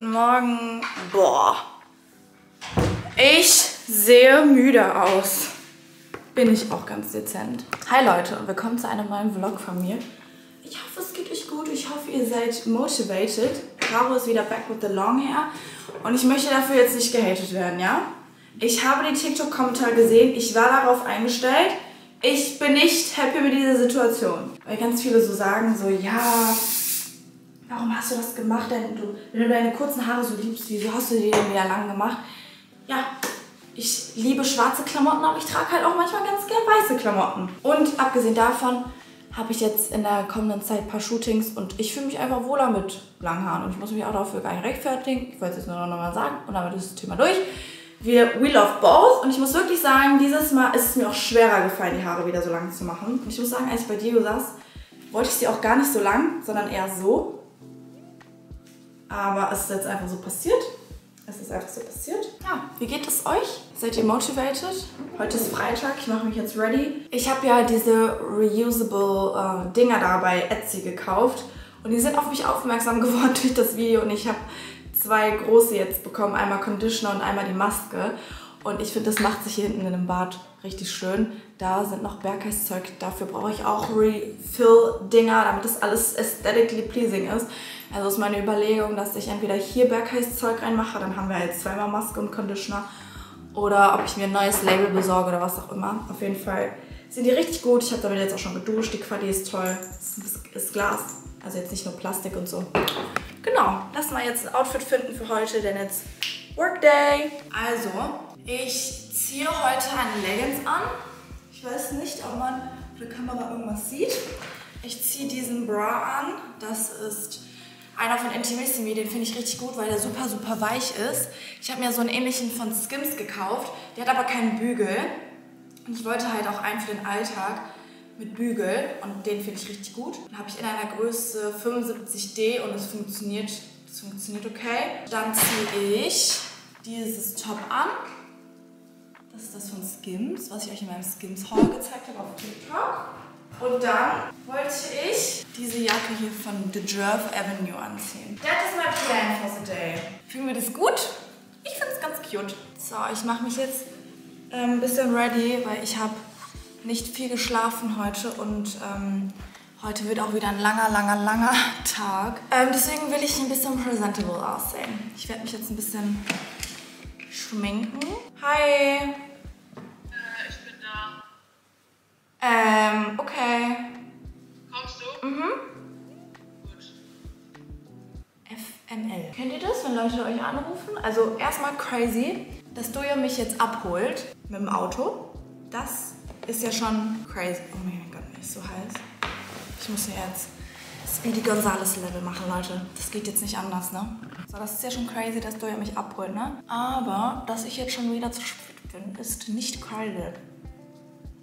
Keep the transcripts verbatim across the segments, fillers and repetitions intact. Morgen. Boah. Ich sehe müde aus. Bin ich auch ganz dezent. Hi Leute, willkommen zu einem neuen Vlog von mir. Ich hoffe, es geht euch gut. Ich hoffe, ihr seid motivated. Caro ist wieder back with the long hair. Und ich möchte dafür jetzt nicht gehatet werden, ja? Ich habe die TikTok-Kommentare gesehen. Ich war darauf eingestellt. Ich bin nicht happy mit dieser Situation. Weil ganz viele so sagen, so, ja, warum hast du das gemacht? Denn du, wenn du deine kurzen Haare so liebst, wieso hast du die denn wieder lang gemacht? Ja, ich liebe schwarze Klamotten, aber ich trage halt auch manchmal ganz gern weiße Klamotten. Und abgesehen davon habe ich jetzt in der kommenden Zeit ein paar Shootings und ich fühle mich einfach wohler mit langen Haaren. Und ich muss mich auch dafür gar nicht rechtfertigen. Ich wollte es jetzt nur noch mal sagen und damit ist das Thema durch. Wir We Love Balls und ich muss wirklich sagen, dieses Mal ist es mir auch schwerer gefallen, die Haare wieder so lang zu machen. Und ich muss sagen, als ich bei Diego saß, wollte ich sie auch gar nicht so lang, sondern eher so. Aber es ist jetzt einfach so passiert. Es ist einfach so passiert. Ja, wie geht es euch? Seid ihr motivated? Heute ist Freitag, ich mache mich jetzt ready. Ich habe ja diese reusable äh, Dinger da bei Etsy gekauft. Und die sind auf mich aufmerksam geworden durch das Video. Und ich habe zwei große jetzt bekommen. Einmal Conditioner und einmal die Maske. Und ich finde, das macht sich hier hinten in dem Bart richtig schön. Da sind noch Berkays Zeug. Dafür brauche ich auch Refill-Dinger, damit das alles aesthetically pleasing ist. Also ist meine Überlegung, dass ich entweder hier Berkays Zeug reinmache, dann haben wir halt zweimal Maske und Conditioner. Oder ob ich mir ein neues Label besorge oder was auch immer. Auf jeden Fall sind die richtig gut. Ich habe damit jetzt auch schon geduscht. Die Qualität ist toll. Es ist Glas. Also jetzt nicht nur Plastik und so. Genau. Lass mal jetzt ein Outfit finden für heute, denn jetzt Workday. Also, ich ziehe heute eine Leggings an. Ich weiß nicht, ob man auf der Kamera irgendwas sieht. Ich ziehe diesen Bra an. Das ist einer von Intimissimi, den finde ich richtig gut, weil der super, super weich ist. Ich habe mir so einen ähnlichen von Skims gekauft. Der hat aber keinen Bügel. Und ich wollte halt auch einen für den Alltag mit Bügel. Und den finde ich richtig gut. Den habe ich in einer Größe fünfundsiebzig D und es funktioniert, es funktioniert okay. Dann ziehe ich dieses Top an. Das ist das von Skims, was ich euch in meinem Skims-Haul gezeigt habe auf TikTok. Und dann wollte ich diese Jacke hier von The Dejerf Avenue anziehen. That is my plan for the day. Finden wir das gut? Ich finde es ganz cute. So, ich mache mich jetzt ähm, ein bisschen ready, weil ich habe nicht viel geschlafen heute und ähm, heute wird auch wieder ein langer, langer, langer Tag. Ähm, deswegen will ich ein bisschen presentable aussehen. Ich werde mich jetzt ein bisschen schminken. Hi! Äh, ich bin da. Ähm, okay. Kommst du? Mhm. Gut. F M L. Kennt ihr das, wenn Leute euch anrufen? Also erstmal crazy, dass Doja mich jetzt abholt mit dem Auto. Das ist ja schon crazy. Oh mein Gott, mir ist so heiß. Ich muss hier jetzt Speedy Gonzales-Level machen, Leute. Das geht jetzt nicht anders, ne? So, das ist ja schon crazy, dass Doja mich abholt, ne? Aber, dass ich jetzt schon wieder zu spät bin, ist nicht crazy.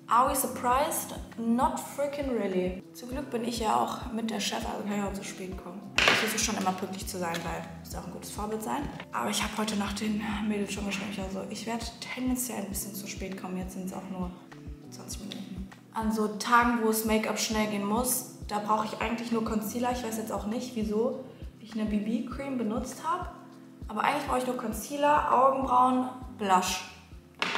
Are we surprised? Not freaking really. Zum Glück bin ich ja auch mit der Chef, also kann ich auch zu spät kommen. Ich versuche schon immer pünktlich zu sein, weil es auch ein gutes Vorbild sein. Aber ich habe heute Nacht den Mädels schon geschrieben, also ich werde tendenziell ein bisschen zu spät kommen. Jetzt sind es auch nur zwanzig Minuten. An so Tagen, wo es Make-up schnell gehen muss, da brauche ich eigentlich nur Concealer. Ich weiß jetzt auch nicht, wieso ich eine B B-Cream benutzt habe. Aber eigentlich brauche ich nur Concealer, Augenbrauen, Blush.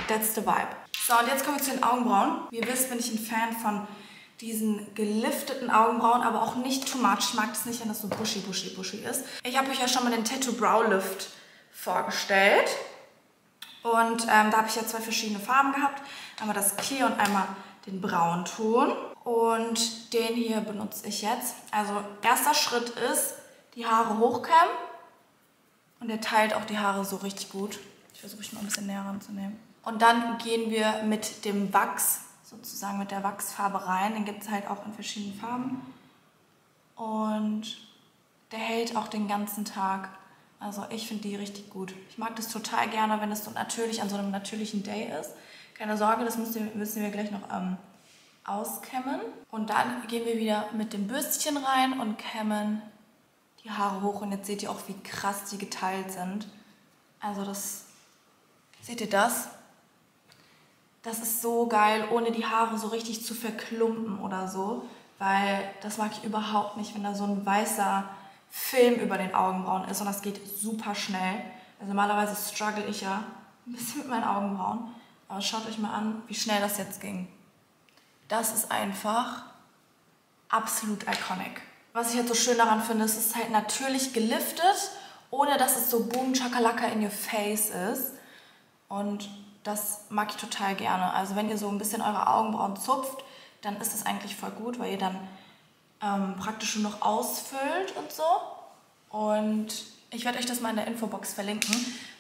That's the vibe. So, und jetzt kommen wir zu den Augenbrauen. Wie ihr wisst, bin ich ein Fan von diesen gelifteten Augenbrauen, aber auch nicht too much. Ich mag das nicht, wenn das so bushy, bushy, bushy ist. Ich habe euch ja schon mal den Tattoo Brow Lift vorgestellt. Und ähm, da habe ich ja zwei verschiedene Farben gehabt. Einmal das Clear und einmal den Braunton. Und den hier benutze ich jetzt. Also, erster Schritt ist, die Haare hochkämmen. Und der teilt auch die Haare so richtig gut. Ich versuche mich mal ein bisschen näher ranzunehmen. Und dann gehen wir mit dem Wachs, sozusagen mit der Wachsfarbe rein. Den gibt es halt auch in verschiedenen Farben. Und der hält auch den ganzen Tag. Also ich finde die richtig gut. Ich mag das total gerne, wenn es so natürlich an so einem natürlichen Day ist. Keine Sorge, das müssen wir, müssen wir gleich noch ähm, auskämmen. Und dann gehen wir wieder mit dem Bürstchen rein und kämmen die Haare hoch. Und jetzt seht ihr auch, wie krass die geteilt sind. Also das, seht ihr das? Das ist so geil, ohne die Haare so richtig zu verklumpen oder so. Weil das mag ich überhaupt nicht, wenn da so ein weißer Film über den Augenbrauen ist. Und das geht super schnell. Also normalerweise struggle ich ja ein bisschen mit meinen Augenbrauen. Aber schaut euch mal an, wie schnell das jetzt ging. Das ist einfach absolut iconic. Was ich halt so schön daran finde, ist, es ist halt natürlich geliftet, ohne dass es so boom, chakalaka in your face ist. Und das mag ich total gerne. Also wenn ihr so ein bisschen eure Augenbrauen zupft, dann ist das eigentlich voll gut, weil ihr dann ähm, praktisch schon noch ausfüllt und so. Und ich werde euch das mal in der Infobox verlinken,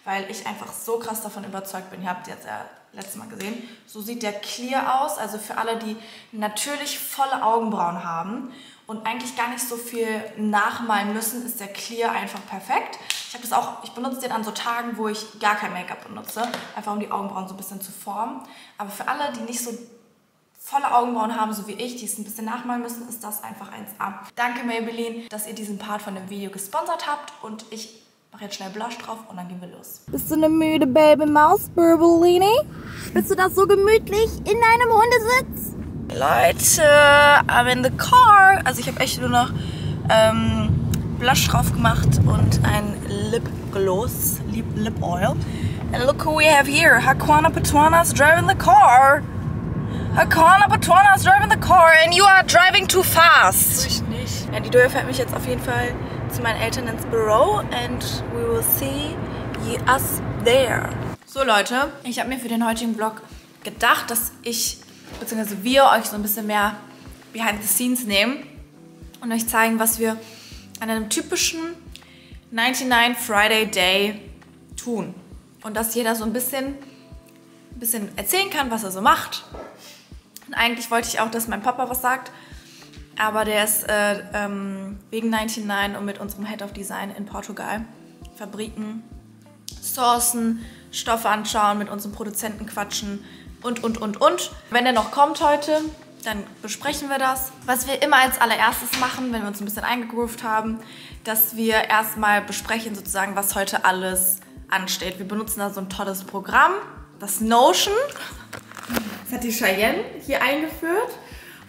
weil ich einfach so krass davon überzeugt bin. Ihr habt es jetzt ja letztes Mal gesehen. So sieht der Clear aus, also für alle, die natürlich volle Augenbrauen haben und eigentlich gar nicht so viel nachmalen müssen, ist der Clear einfach perfekt. Ich habe das auch, ich benutze den an so Tagen, wo ich gar kein Make-up benutze, einfach um die Augenbrauen so ein bisschen zu formen. Aber für alle, die nicht so volle Augenbrauen haben, so wie ich, die es ein bisschen nachmalen müssen, ist das einfach eins A. Danke Maybelline, dass ihr diesen Part von dem Video gesponsert habt und ich mache jetzt schnell Blush drauf und dann gehen wir los. Bist du eine müde Baby-Maus, Burbellini? Bist du das so gemütlich in deinem Hundesitz? Leute, I'm in the car. Also ich habe echt nur noch ähm, Blush drauf gemacht und ein Lip-Gloss, Lip-Oil. And look who we have here, Hakwana Petwana's driving the car. Hakwana Petwana's driving the car and you are driving too fast. Ich nicht. Ja, die Doja fährt mich jetzt auf jeden Fall zu meinen Eltern ins Büro and we will see us there. So Leute, ich habe mir für den heutigen Vlog gedacht, dass ich, beziehungsweise wir euch so ein bisschen mehr behind the scenes nehmen und euch zeigen, was wir an einem typischen neunundneunzig Friday Day tun. Und dass jeder so ein bisschen, ein bisschen erzählen kann, was er so macht. Und eigentlich wollte ich auch, dass mein Papa was sagt, aber der ist äh, ähm, wegen neunundneunzig und mit unserem Head of Design in Portugal. Fabriken, Sourcen, Stoffe anschauen, mit unserem Produzenten quatschen und, und, und, und. Wenn er noch kommt heute, dann besprechen wir das. Was wir immer als allererstes machen, wenn wir uns ein bisschen eingegroovt haben, dass wir erstmal besprechen sozusagen, was heute alles ansteht. Wir benutzen da so ein tolles Programm, das Notion. Das hat die Cheyenne hier eingeführt.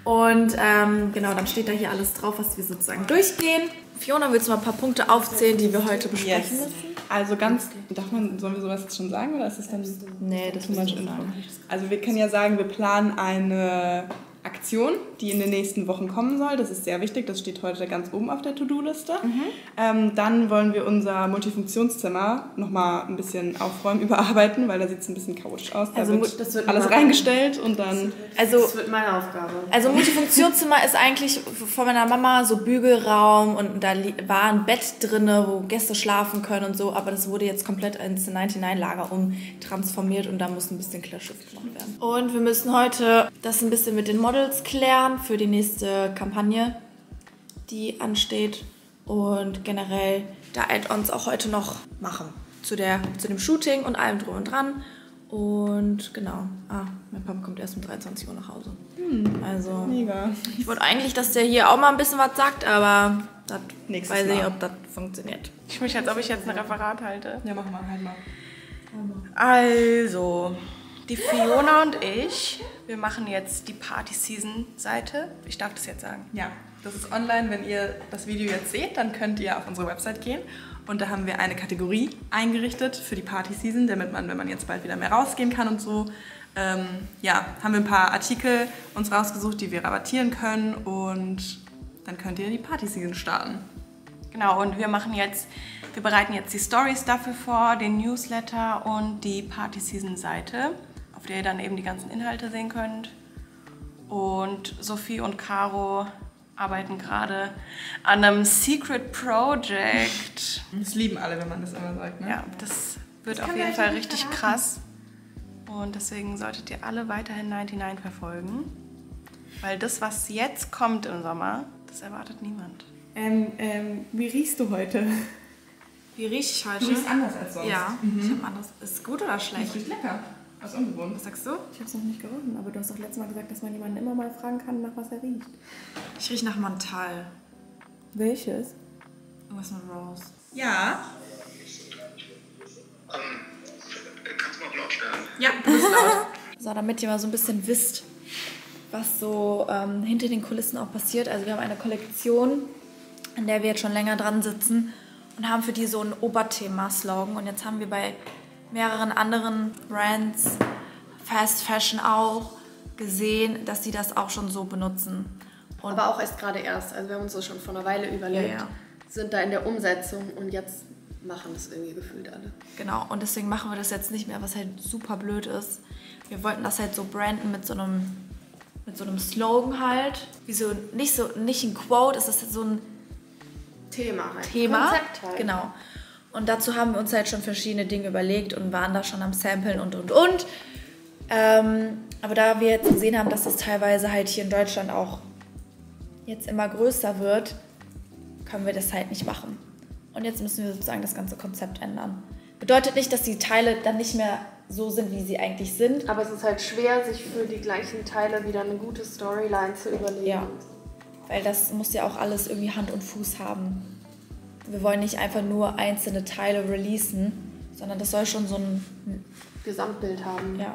Und ähm, genau, dann steht da hier alles drauf, was wir sozusagen durchgehen. Fiona, willst du mal ein paar Punkte aufzählen, die wir heute besprechen müssen? Yes. Also ganz, darf man, sollen wir sowas jetzt schon sagen oder ist das dann nee, das muss man schon sagen. Also wir können ja sagen, wir planen eine Aktion, die in den nächsten Wochen kommen soll. Das ist sehr wichtig, das steht heute ganz oben auf der To-Do-Liste. Mhm. Ähm, dann wollen wir unser Multifunktionszimmer nochmal ein bisschen aufräumen, überarbeiten, weil da sieht es ein bisschen chaotisch aus. Da also wird das wird alles reingestellt und dann... Das wird, das wird meine Aufgabe. Also Multifunktionszimmer ist eigentlich von meiner Mama so Bügelraum und da war ein Bett drin, wo Gäste schlafen können und so, aber das wurde jetzt komplett ins neunundneunzig-Lager umtransformiert und da muss ein bisschen Clear-Shift gemacht werden. Und wir müssen heute das ein bisschen mit den Models klären für die nächste Kampagne, die ansteht und generell da Add-ons auch heute noch machen zu, der, zu dem Shooting und allem drum und dran und genau, ah, mein Papa kommt erst um dreiundzwanzig Uhr nach Hause. Hm, also mega. Ich wollte eigentlich, dass der hier auch mal ein bisschen was sagt, aber das weiß ich, ob das funktioniert. Ich mich als ob ich jetzt ein Referat halte. Ja, mach mal, halt mal. Also, die Fiona und ich, wir machen jetzt die Party-Season-Seite. Ich darf das jetzt sagen. Ja, das ist online. Wenn ihr das Video jetzt seht, dann könnt ihr auf unsere Website gehen. Und da haben wir eine Kategorie eingerichtet für die Party-Season, damit man, wenn man jetzt bald wieder mehr rausgehen kann und so, ähm, ja, haben wir ein paar Artikel uns rausgesucht, die wir rabattieren können. Und dann könnt ihr die Party-Season starten. Genau, und wir machen jetzt, wir bereiten jetzt die Stories dafür vor, den Newsletter und die Party-Season-Seite, auf der ihr dann eben die ganzen Inhalte sehen könnt. Und Sophie und Caro arbeiten gerade an einem Secret Project. Das lieben alle, wenn man das immer sagt, ne? Ja, das wird das auf jeden Fall richtig verraten. Krass. Und deswegen solltet ihr alle weiterhin neunundneunzig verfolgen. Weil das, was jetzt kommt im Sommer, das erwartet niemand. Ähm, ähm, wie riechst du heute? Wie riech ich heute? Du riechst anders als sonst. Ja, mhm. Ich habe anders. Ist gut oder schlecht? Riecht lecker. Das ist ungewohnt. Was sagst du? Ich habe es noch nicht gerochen, aber du hast doch letztes Mal gesagt, dass man jemanden immer mal fragen kann, nach was er riecht. Ich rieche nach Mantal. Welches? Irgendwas mit Rose. Ja. Ähm, kannst du mal auf laut stellen? Ja, du bist laut. So, damit ihr mal so ein bisschen wisst, was so ähm, hinter den Kulissen auch passiert. Also wir haben eine Kollektion, an der wir jetzt schon länger dran sitzen und haben für die so ein Oberthema-Slogan. Und jetzt haben wir bei mehreren anderen Brands, Fast Fashion auch, gesehen, dass sie das auch schon so benutzen. Und aber auch erst gerade erst. Also wir haben uns das schon vor einer Weile überlegt, ja, ja. sind da in der Umsetzung und jetzt machen das irgendwie gefühlt alle. Genau, und deswegen machen wir das jetzt nicht mehr, was halt super blöd ist. Wir wollten das halt so branden mit so einem, mit so einem Slogan halt. Wie so, nicht, so, nicht ein Quote, es ist so ein Thema halt. Thema. Konzept halt. Genau. Und dazu haben wir uns halt schon verschiedene Dinge überlegt und waren da schon am Samplen und und und. Ähm, aber da wir jetzt gesehen haben, dass das teilweise halt hier in Deutschland auch jetzt immer größer wird, können wir das halt nicht machen. Und jetzt müssen wir sozusagen das ganze Konzept ändern. Bedeutet nicht, dass die Teile dann nicht mehr so sind, wie sie eigentlich sind. Aber es ist halt schwer, sich für die gleichen Teile wieder eine gute Storyline zu überlegen. Ja, weil das muss ja auch alles irgendwie Hand und Fuß haben. Wir wollen nicht einfach nur einzelne Teile releasen, sondern das soll schon so ein Gesamtbild haben. Ja.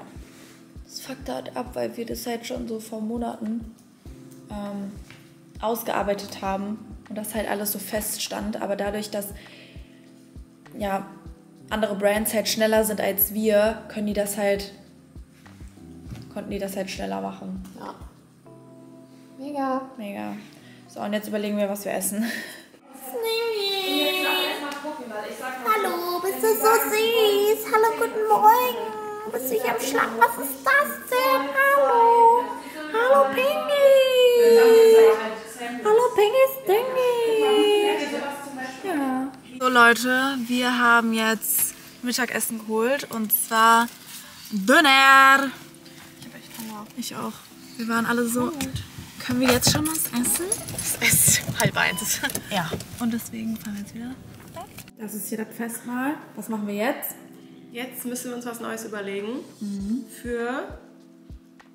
Das fuckt halt ab, weil wir das halt schon so vor Monaten ähm, ausgearbeitet haben und das halt alles so feststand. Aber dadurch, dass ja, andere Brands halt schneller sind als wir, können die das halt, konnten die das halt schneller machen. Ja. Mega. Mega. So, und jetzt überlegen wir, was wir essen. Hallo, bist du so süß? Hallo, guten Morgen. Bist du hier am Schlag? Was ist das denn? Hallo. Hallo, Pingy. Hallo, Pingys Dingy. Ja. So, Leute, wir haben jetzt Mittagessen geholt und zwar Döner. Ich hab echt Hunger. Ich auch. Wir waren alle so... Gut. Können wir jetzt schon was essen? Es ist halb eins. Ja. Und deswegen fahren wir jetzt wieder. Das ist hier das Festmahl. Was machen wir jetzt? Jetzt müssen wir uns was Neues überlegen. Mhm. Für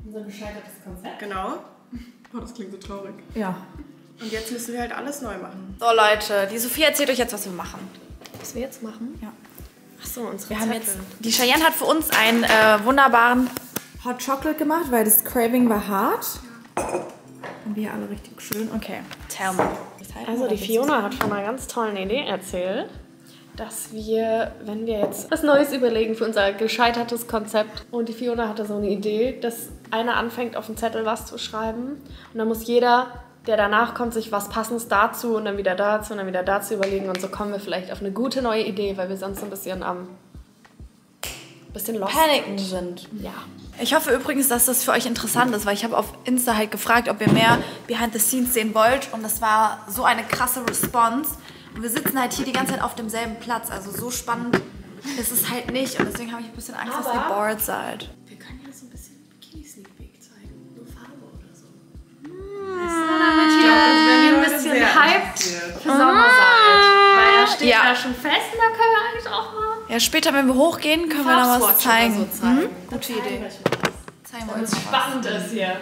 unser gescheitertes Konzept. Genau. Oh, das klingt so traurig. Ja. Und jetzt müssen wir halt alles neu machen. So Leute, die Sophie erzählt euch jetzt, was wir machen. Was wir jetzt machen? Ja. Ach so, unsere wir haben jetzt. Die Cheyenne hat für uns einen äh, wunderbaren Hot Chocolate gemacht, weil das Craving war hart. Ja. Und wir alle richtig schön. Okay, tell me. Also die Fiona hat von einer ganz tollen Idee erzählt, dass wir, wenn wir jetzt was Neues überlegen für unser gescheitertes Konzept, und die Fiona hatte so eine Idee, dass einer anfängt auf dem Zettel was zu schreiben und dann muss jeder, der danach kommt, sich was Passendes dazu und dann wieder dazu und dann wieder dazu überlegen und so kommen wir vielleicht auf eine gute neue Idee, weil wir sonst ein bisschen am bisschen lost Paniken sind. Ja. Ich hoffe übrigens, dass das für euch interessant ist, weil ich habe auf Insta halt gefragt, ob ihr mehr Behind the Scenes sehen wollt und das war so eine krasse Response. Und wir sitzen halt hier die ganze Zeit auf demselben Platz, also so spannend ist es halt nicht und deswegen habe ich ein bisschen Angst, aber dass ihr bored seid. Wir können ja so ein bisschen Bikini-Sneak-Peek zeigen, nur Farbe oder so. Mmh. Weißt du, damit ich glaube, dass wir ein bisschen hyped für Sommer seid, weil da steht ja da schon fest und da können wir eigentlich auch mal. Ja, später, wenn wir hochgehen, können wir noch was zeigen. So zeigen. Hm? Gute zeigen Idee. Was. Zeigen wir uns was. Spannend ist hier.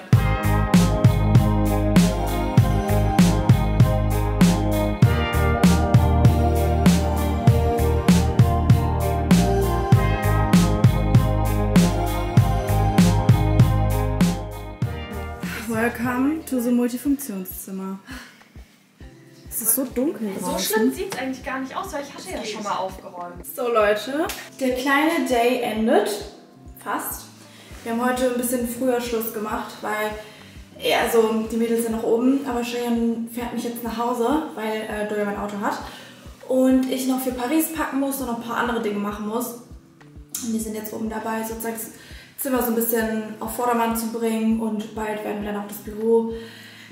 Welcome to the Multifunktionszimmer. Es ist so dunkel draußen. So schlimm sieht es eigentlich gar nicht aus, weil ich hatte ja schon mal aufgeräumt. So Leute, der kleine Day endet. Fast. Wir haben heute ein bisschen früher Schluss gemacht, weil, also die Mädels sind noch oben, aber Cheyenne fährt mich jetzt nach Hause, weil äh, Doja mein Auto hat. Und ich noch für Paris packen muss und noch ein paar andere Dinge machen muss. Und wir sind jetzt oben dabei, sozusagen das Zimmer so ein bisschen auf Vordermann zu bringen und bald werden wir dann auch das Büro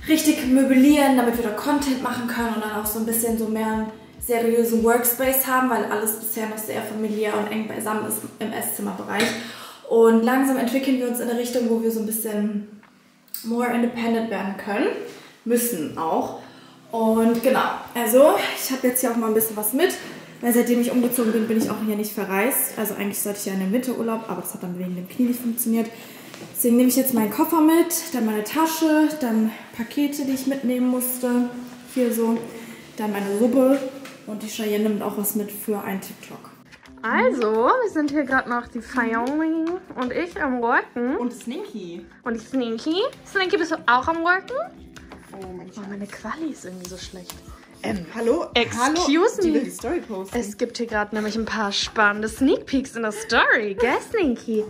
richtig möblieren, damit wir da Content machen können und dann auch so ein bisschen so mehr einen seriösen Workspace haben, weil alles bisher noch sehr familiär und eng beisammen ist im Esszimmerbereich. Und langsam entwickeln wir uns in eine Richtung, wo wir so ein bisschen more independent werden können, müssen auch. Und genau, also ich habe jetzt hier auch mal ein bisschen was mit, weil seitdem ich umgezogen bin, bin ich auch hier nicht verreist. Also eigentlich sollte ich ja in den Winterurlaub, aber das hat dann wegen dem Knie nicht funktioniert. Deswegen nehme ich jetzt meinen Koffer mit, dann meine Tasche, dann Pakete, die ich mitnehmen musste, hier so, dann meine Suppe und die Cheyenne nimmt auch was mit für einen TikTok. Also, wir sind hier gerade noch die Fiona und ich am Worken. Und Sneaky. Und Sneaky. Sneaky, bist du auch am Worken? Oh, mein Gott. Oh, meine Quali ist irgendwie so schlecht. Ähm, hallo? Excuse me. Die Story posten. Es gibt hier gerade nämlich ein paar spannende Sneak Peeks in der Story, gell, Sneaky?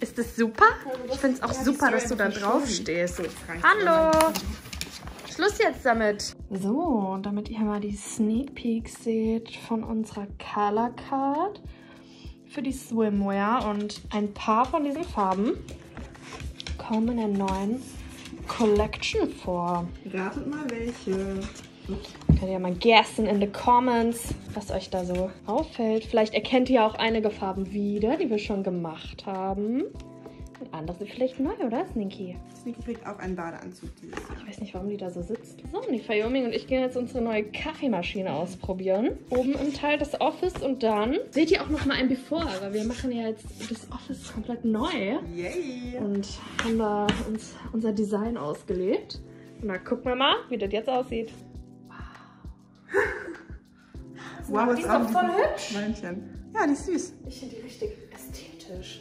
Ist das super? Ich finde es auch ja, super, dass du da drauf stehst. Hallo! Schluss jetzt damit. So, und damit ihr mal die Sneak Peeks seht von unserer Color Card für die Swimwear. Und ein paar von diesen Farben kommen in der neuen Collection vor. Ratet mal welche. Könnt ihr mal guessen in the comments, was euch da so auffällt. Vielleicht erkennt ihr auch einige Farben wieder, die wir schon gemacht haben. Und andere sind vielleicht neu, oder, Sneaky? Sneaky kriegt auch einen Badeanzug dieses Jahr. Ich weiß nicht, warum die da so sitzt. So, die Fioming und ich gehen jetzt unsere neue Kaffeemaschine ausprobieren. Oben im Teil des Office und dann seht ihr auch nochmal ein Before, aber wir machen ja jetzt das Office komplett neu. Yay! Und haben da uns unser Design ausgelebt. Und dann gucken wir mal, wie das jetzt aussieht. Wow, die ist auch voll hübsch. Männchen. Ja, die ist süß. Ich finde die richtig ästhetisch.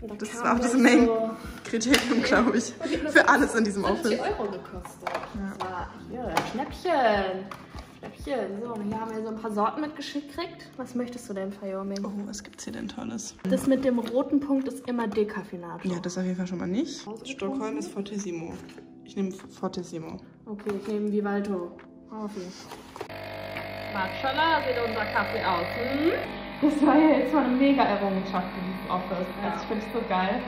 Und da das war auch das Main-Kriterium, glaube ich. Für alles in diesem Outfit. fünfzig Euro gekostet. Ja. Aber hier, Schnäppchen. Schnäppchen. So, und hier haben wir so ein paar Sorten mitgeschickt gekriegt. Was möchtest du denn, Fioming? Oh, was gibt's hier denn Tolles? Das mit dem roten Punkt ist immer Decaffeinato. Ja, das auf jeden Fall schon mal nicht. Stockholm ist Fortissimo. Ich nehme Fortissimo. Okay, ich nehme Vivaldo. Oh, okay. Matschalah sieht unser Kaffee aus. Hm? Das war ja jetzt mal eine mega Errungenschaft für dieses Office. Ja. Also ich finde es so geil.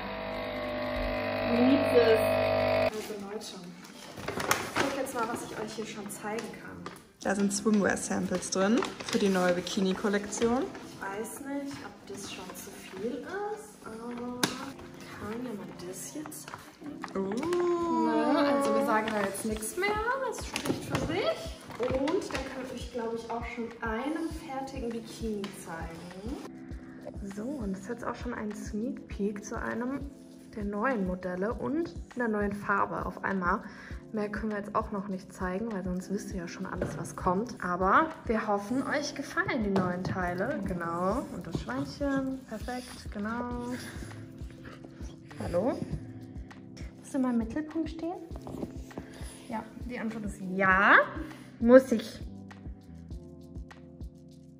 Liebt es. Also Leute, ich gucke jetzt mal, was ich euch hier schon zeigen kann. Da sind Swimwear-Samples drin für die neue Bikini-Kollektion. Ich weiß nicht, ob das schon zu viel ist, aber kann jemand das jetzt zeigen? Oh. Na, also wir sagen da jetzt nichts mehr. Das spricht für sich. Und dann kann ich, glaube ich, auch schon einen fertigen Bikini zeigen. So, und das ist jetzt auch schon ein Sneak Peek zu einem der neuen Modelle und einer neuen Farbe auf einmal. Mehr können wir jetzt auch noch nicht zeigen, weil sonst wisst ihr ja schon alles, was kommt. Aber wir hoffen, euch gefallen die neuen Teile. Genau. Und das Schweinchen. Perfekt. Genau. Hallo? Willst du mal im Mittelpunkt stehen? Ja, die Antwort ist ja. Muss ich.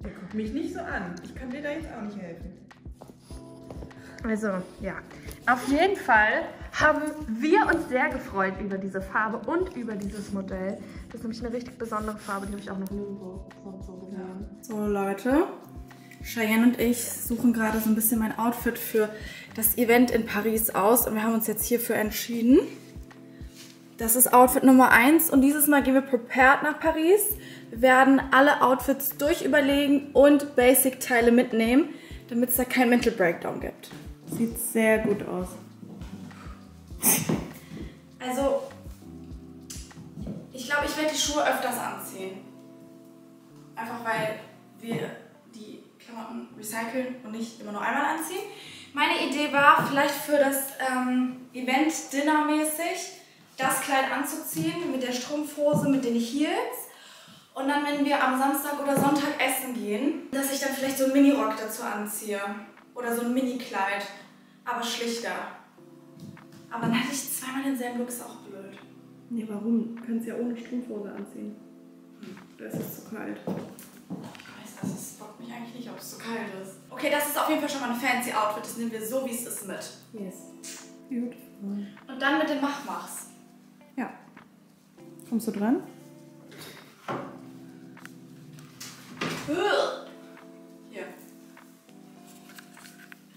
Der guckt mich nicht so an. Ich kann dir da jetzt auch nicht helfen. Also, ja. Auf jeden Fall haben wir uns sehr gefreut über diese Farbe und über dieses Modell. Das ist nämlich eine richtig besondere Farbe, die habe ich auch noch nirgendwo sonst so gesehen. Ja. So, Leute. Cheyenne und ich suchen gerade so ein bisschen mein Outfit für das Event in Paris aus. Und wir haben uns jetzt hierfür entschieden. Das ist Outfit Nummer eins und dieses Mal gehen wir prepared nach Paris. Wir werden alle Outfits durchüberlegen und Basic-Teile mitnehmen, damit es da keinen Mental Breakdown gibt. Sieht sehr gut aus. Also, ich glaube, ich werde die Schuhe öfters anziehen. Einfach weil wir die Klamotten recyceln und nicht immer nur einmal anziehen. Meine Idee war, vielleicht für das ähm, Event dinnermäßig das Kleid anzuziehen mit der Strumpfhose, mit den Heels und dann, wenn wir am Samstag oder Sonntag essen gehen, dass ich dann vielleicht so einen Mini-Rock dazu anziehe oder so ein Mini-Kleid, aber schlichter. Aber dann hatte ich zweimal denselben Look, ist auch blöd. Nee, warum? Du kannst ja ohne Strumpfhose anziehen. Hm. Das ist zu kalt. Ich weiß, das bockt mich eigentlich nicht, ob es zu kalt ist. Okay, das ist auf jeden Fall schon mal ein fancy Outfit, das nehmen wir so, wie es ist, mit. Yes. Gut. Und dann mit den Machmachs. Ja. Kommst du dran? Hier.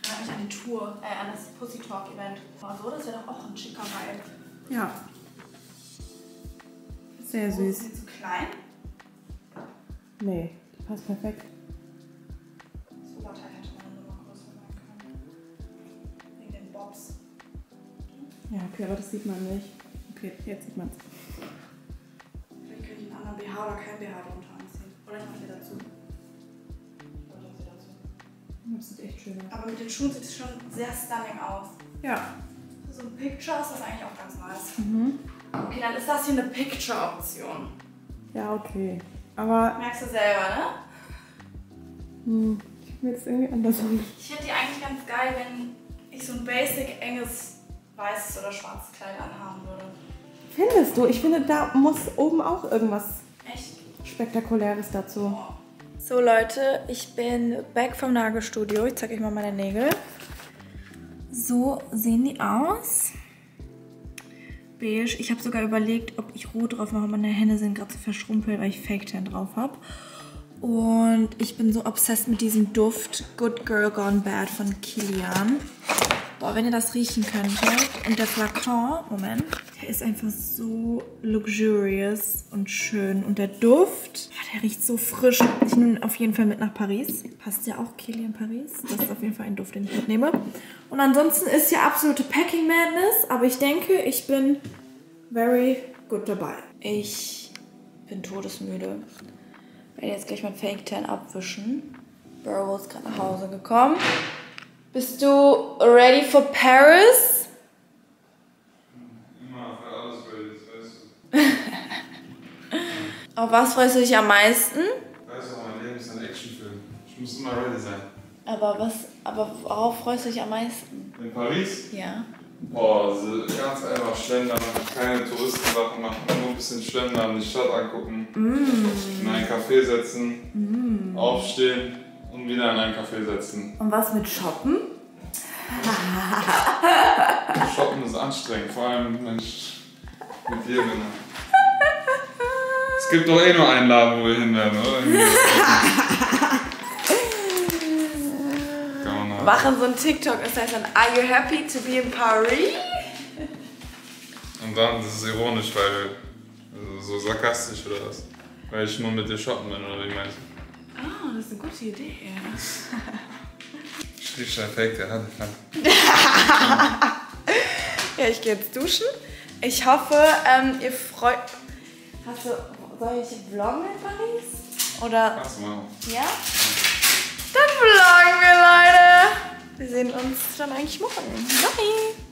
Ich erinnere mich an die Tour, äh, an das Pussy Talk Event. So, das wäre doch auch ein schicker Vibe. Ja. Sehr süß. Ist die zu klein? Nee, die passt perfekt. Das Oberteil hätte man nur mal größer sein können. Wegen den Bobs. Ja, okay, aber das sieht man nicht. Okay, jetzt sieht man es. Vielleicht könnte ich einen anderen B H oder kein B H darunter anziehen. Oder ich mache sie dazu. Oder ich mache sie dazu. Das sieht echt schön aus. Aber mit den Schuhen sieht es schon sehr stunning aus. Ja. So ein Picture ist das eigentlich auch ganz nice. Mhm. Okay, dann ist das hier eine Picture-Option. Ja, okay. Aber merkst du selber, ne? Hm, ich mir das irgendwie andersrum. Ich hätte die eigentlich ganz geil, wenn ich so ein basic enges weißes oder schwarzes Kleid anhaben würde. Findest du? Ich finde, da muss oben auch irgendwas echt Spektakuläres dazu. Oh. So Leute, ich bin back vom Nagelstudio. Ich zeige euch mal meine Nägel. So sehen die aus. Beige. Ich habe sogar überlegt, ob ich rot drauf mache. Meine Hände sind gerade so verschrumpelt, weil ich Fake-Tan drauf habe. Und ich bin so obsessed mit diesem Duft Good Girl Gone Bad von Kilian. Boah, wenn ihr das riechen könntet. Und der Flakon, Moment, der ist einfach so luxurious und schön. Und der Duft, oh, der riecht so frisch. Ich nehme ihn auf jeden Fall mit nach Paris. Passt ja auch Kilian Paris. Das ist auf jeden Fall ein Duft, den ich mitnehme. Und ansonsten ist ja absolute Packing Madness. Aber ich denke, ich bin very good dabei. Ich bin todesmüde. Ich werde jetzt gleich mein Fake Tan abwischen. Burrow ist gerade nach Hause gekommen. Bist du ready for Paris? Immer für alles ready, das weißt du. Auf was freust du dich am meisten? Ich weiß auch, mein Leben ist ein Actionfilm. Ich muss immer ready sein. Aber was, aber worauf freust du dich am meisten? In Paris? Ja. Boah, so ganz einfach schlendern, keine Touristensachen machen, nur ein bisschen schlendern, die Stadt angucken, mm. in einen Café setzen, mm. aufstehen. Und wieder in einen Café setzen. Und was mit Shoppen? Shoppen ist anstrengend, vor allem wenn ich mit dir bin. Es gibt doch eh nur einen Laden, wo wir hin werden, oder? Machen so ein TikTok, es heißt dann Are you happy to be in Paris? Und dann, das ist ironisch, weil also so sarkastisch oder was? Weil ich nur mit dir shoppen bin, oder wie meinst du? Oh, das ist eine gute Idee. Schrieb schon Fake, der hat ja, ich gehe jetzt duschen. Ich hoffe, ähm, ihr freut. Hast du. Soll ich vloggen in Paris? Oder. Kannst du machen. Ja? Dann vloggen wir, Leute! Wir sehen uns dann eigentlich morgen. Bye!